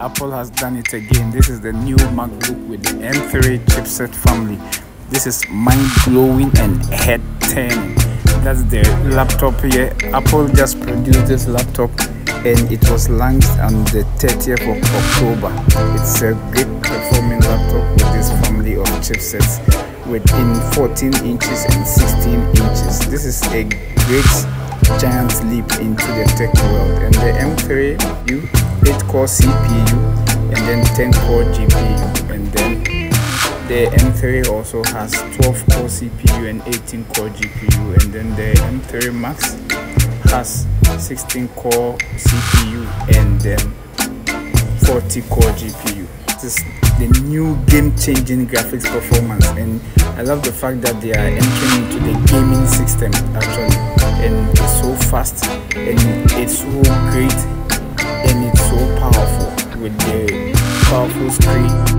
Apple has done it again. This is the new MacBook with the M3 chipset family. This is mind-blowing and head-turning. That's the laptop here. Apple just produced this laptop and it was launched on the 30th of October. It's a great performing laptop with this family of chipsets within 14 inches and 16 inches. This is a great giant leap into the tech world. And the M3U, 8-core CPU and then 10-core GPU, and then the M3 also has 12-core CPU and 18-core GPU, and then the M3 Max has 16-core CPU and then 40-core GPU. This is the new game-changing graphics performance, and I love the fact that they are entering into the gaming system actually, and it's so fast and it's so great and it's so powerful with the powerful screen.